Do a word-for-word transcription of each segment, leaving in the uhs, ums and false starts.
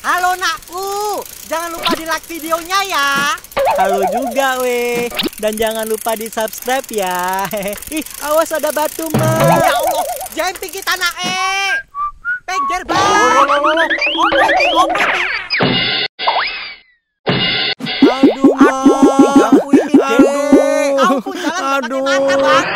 Halo nakku, jangan lupa di like videonya ya. Halo juga weh, dan jangan lupa di subscribe ya. Ih, awas ada batu mah. Ya Allah, jangan pikir tanah eh. Pengjer bang. Aduh, aku ini deh. Aku jalan pakai mata bang.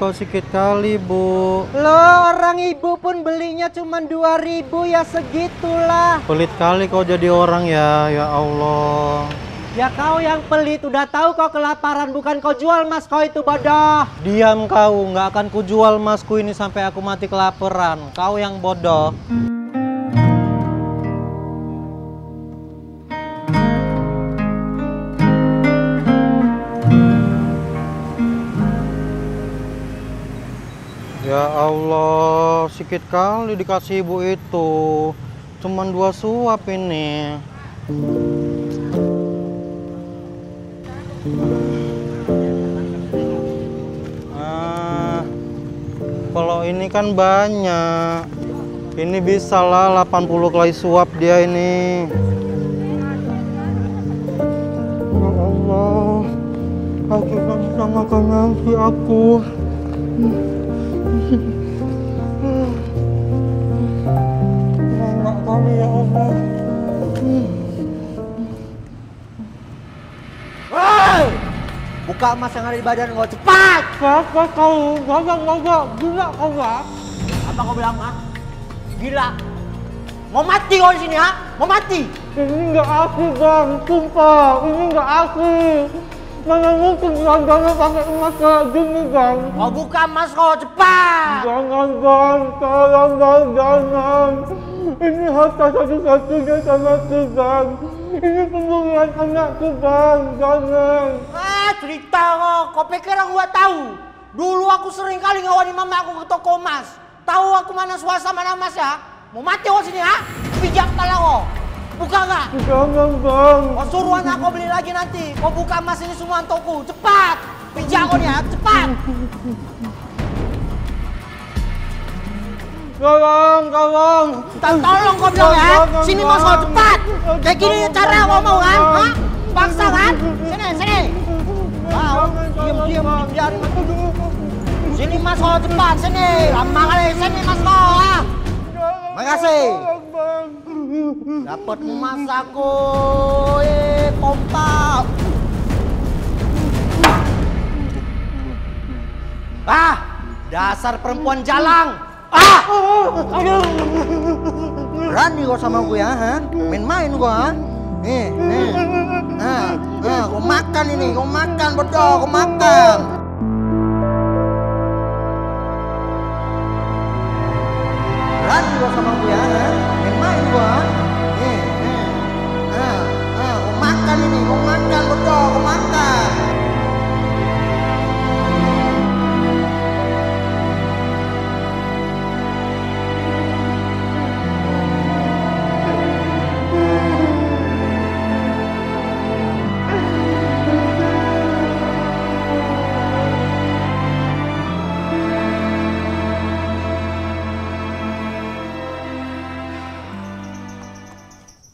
Kau sikit kali bu. Loh, orang ibu pun belinya cuma dua ribu ya, segitulah. Pelit kali kau jadi orang ya, ya Allah. Ya kau yang pelit, udah tahu kau kelaparan, bukan kau jual mas kau itu bodoh. Diam kau, nggak akan ku jual masku ini sampai aku mati kelaparan. Kau yang bodoh. Ya Allah, sikit kali dikasih ibu itu. Cuman dua suap ini. Nah, kalau ini kan banyak. Ini bisa lah delapan puluh kali suap dia ini. Ya Allah, aku gak bisa makan lagi aku. Enggak kali ya Allah. Woi, buka emas yang ada di badan gua cepat. Kau kau kau gila kau gak? Apa kau bilang ah? Gila. Mau mati kau di sini ha? Mau mati? Ini nggak aku bang, sumpah ini nggak aku. Mana mungkin Endangnya pakai emas kayak gini bang? Mau buka emas kau cepat! Jangan bang, tolong bang, jangan! Ini harta satu-satunya sama ku bang! Ini pembunuhan anakku bang, jangan! Ah, cerita kau, kau pikir aku gak tahu? Dulu aku sering kali ngawani mama aku ke toko emas. Tahu aku mana swasta mana emas ya? Mau mati kau sini ha? Pijak kepala kau! Buka nggak? Jangan bang. Kau suruh anak kau beli lagi nanti. Kau buka emas ini semua untukku. Cepat. Pijak kau ya. Cepat. Tolong, tolong. Tolong kau bilang ya. Sini mas kau cepat. Kayak gini cara kau mau kan? Hah? Paksa kan? Sini, sini. Wow. Diam, diam, diam. Sini mas kau cepat. Sini. Lama kali. Sini mas kau. Makasih. Dapat emas aku, eh pompa. Ah, dasar perempuan jalang. Ah, berani kau sama gue ya, ha? Main-main gue, ha? Nih, nih, nah, nah, kau makan ini, kau makan bodoh, kau makan.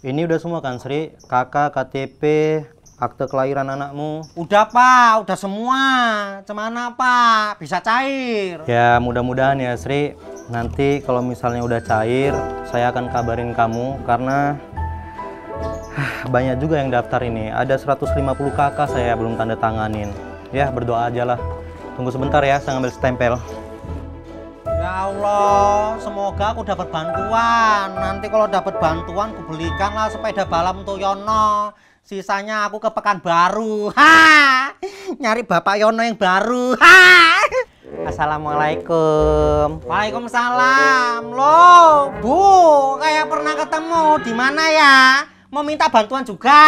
Ini udah semua kan Sri? K K, K T P, akte kelahiran anakmu? Udah pak, udah semua. Cuman pak, bisa cair. Ya mudah-mudahan ya Sri. Nanti kalau misalnya udah cair, saya akan kabarin kamu. Karena banyak juga yang daftar ini. Ada seratus lima puluh K K saya belum tanda tanganin. Ya berdoa aja lah. Tunggu sebentar ya, saya ngambil stempel. Ya Allah, semoga aku dapat bantuan. Nanti kalau dapat bantuan, aku belikanlah sepeda balap untuk Yono. Sisanya aku ke Pekanbaru. Ha! Nyari Bapak Yono yang baru. Ha! Assalamualaikum. Waalaikumsalam. Loh, Bu, kayak pernah ketemu. Di mana ya? Mau minta bantuan juga.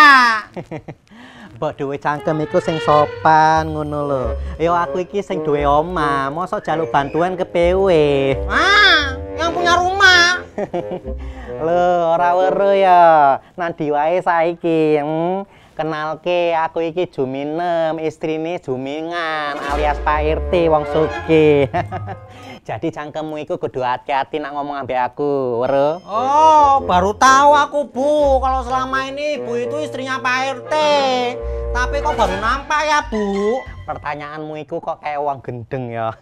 mbok dhewe cangkem iku sing sopan ngono lho. Ya aku iki sing duwe omah, mosok jaluk bantuan ke P W. Ah, yang punya rumah. Lho, ora weruh ya. Nandi wae saiki. Hmm, kenalke aku iki Juminem, istrine Jumingan alias Pak R T wong sugih. Jadi cangkemmu iku kudu hati-hati nak ngomong ambek aku, weruh. Oh, baru tahu aku, Bu, kalau selama ini Bu itu istrinya Pak R T. Tapi kok baru nampak ya, Bu? Pertanyaanmu iku kok kayak wong gendeng ya.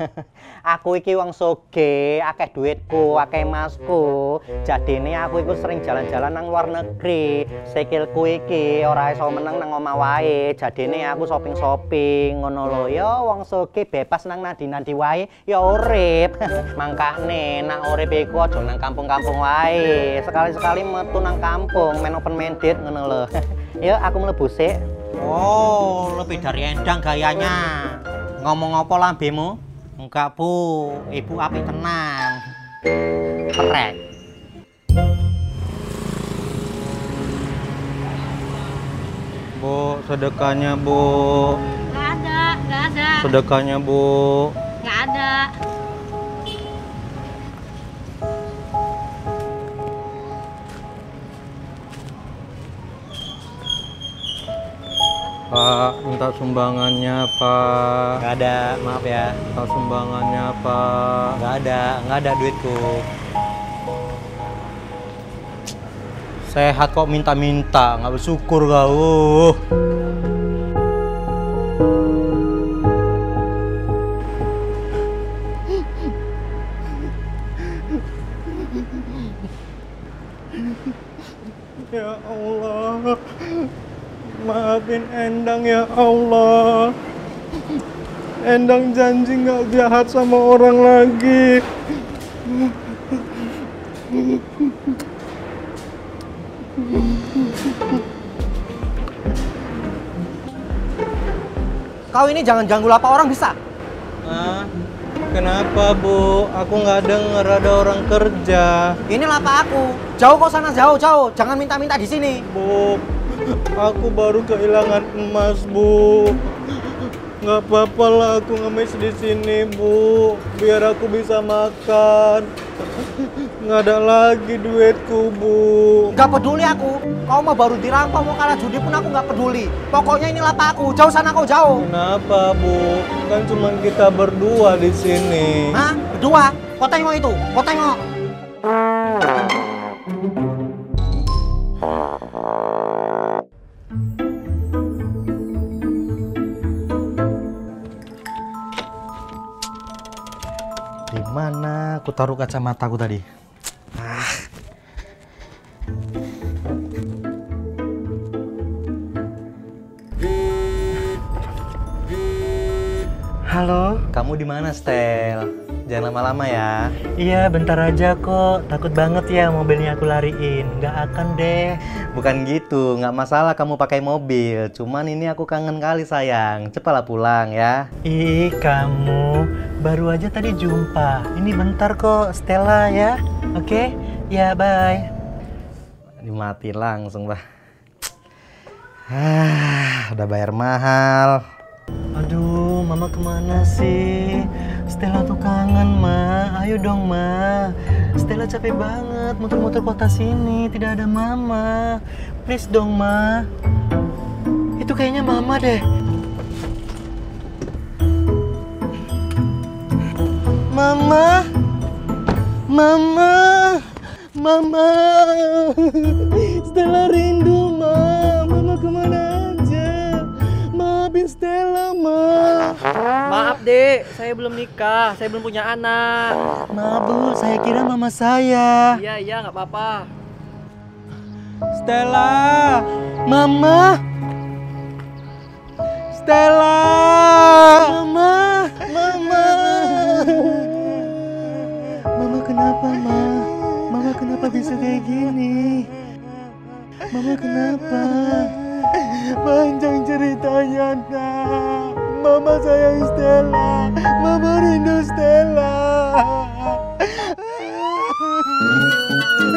Aku iki wong soge, akeh duitku, akeh masku. Jadine aku iku sering jalan-jalan nang luar negeri. Sikilku iki ora iso meneng nang omah wae. Jadine aku shopping-shopping ngono lho. Ya wong soge bebas nang nandi-nandi wae ya urip. Mangkane nak urip iku aja nang kampung-kampung wae. Sekali-sekali metu nang kampung, men open minded ngono lho. Ya aku mlebu sik. Oh, lebih dari Endang gayanya. Ngomong apa lambemu? Enggak, Bu. Ibu api tenang. Perek. Bu, sedekahnya, Bu. Enggak ada, enggak ada. Sedekahnya, Bu. Enggak ada. Pak, minta sumbangannya, Pak. Nggak ada, maaf ya. Minta sumbangannya, Pak. Nggak ada, nggak ada duitku. Sehat kok minta-minta, nggak bersyukur kau. Ya Allah. Maafin Endang ya Allah. Endang janji nggak jahat sama orang lagi. Kau ini jangan ganggu lapak orang bisa. Ah, kenapa, Bu? Aku nggak denger ada orang kerja. Ini lapak aku. Jauh kok sana, jauh jauh. Jangan minta-minta di sini, Bu. Aku baru kehilangan emas, Bu. Nggak apa-apa lah aku ngemis di sini, Bu. Biar aku bisa makan. Nggak ada lagi duitku, Bu. Nggak peduli aku. Kau mau baru dirampok, mau kalah judi pun aku nggak peduli. Pokoknya ini lapak aku. Jauh sana kau, jauh. Kenapa, Bu? Kan cuma kita berdua di sini. Hah? Berdua? Kau tengok itu. Kau tengok. Dimana aku taruh kacamataku tadi? Ah. Halo, kamu di mana, Stel? Jangan lama-lama ya. Iya, bentar aja kok. Takut banget ya mobilnya aku lariin. Nggak akan deh. Bukan gitu, nggak masalah kamu pakai mobil. Cuman ini aku kangen kali, sayang. Cepatlah pulang ya. Ih, kamu baru aja tadi jumpa. Ini bentar kok, Stella ya. Oke, okay? Ya bye. Dimati langsung lah. Ah, udah bayar mahal. Aduh, Mama kemana sih? Stella tuh kangen, Ma. Ayo dong, Ma. Stella capek banget muter-muter kota sini, tidak ada Mama. Please dong, Ma. Itu kayaknya Mama deh. Mama. Mama. Mama. Stella rindu, Ma. Mama kemana aja? Maafin Stella, Ma. Maaf, Dek, saya belum nikah, saya belum punya anak. Maaf, Bu, saya kira mama saya. Iya, iya, nggak apa-apa. Stella, Mama. Stella, Mama, Mama. Mama kenapa, Ma? Mama kenapa bisa kayak gini? Mama kenapa? Panjang ceritanya, Nak. Mama sayang Stella, Mama rindu Stella.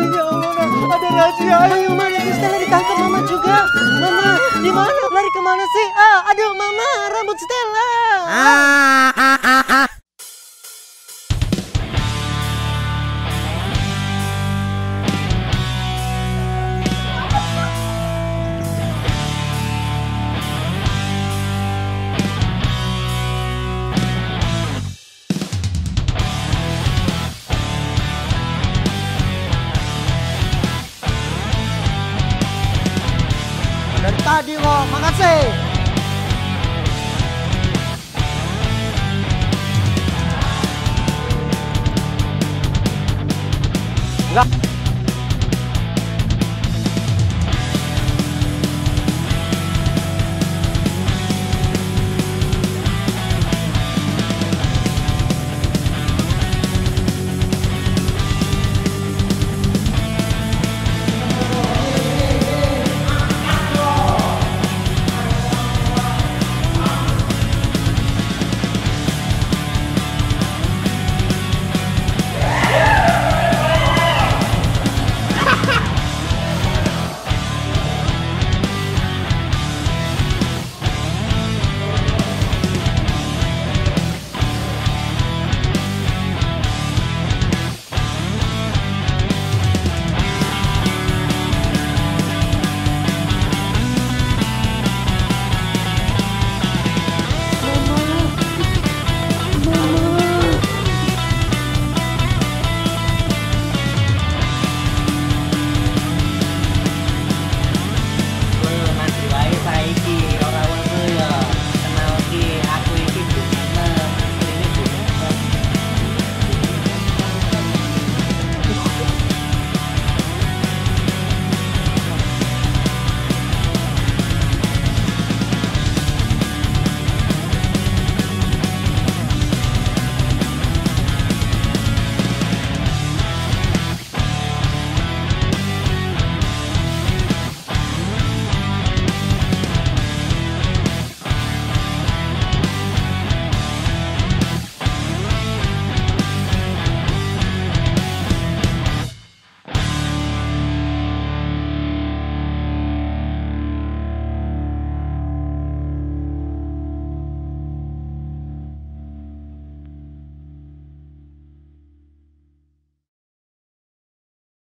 Ya Allah, Nak, ada rahasia. Ayo, Mama, Stella ditangkap Mama juga. Mama, di mana? Lari kemana sih? Aduh mama, rambut Stella. Ah, ah, ah, ah. Dari tadi kok, makasih.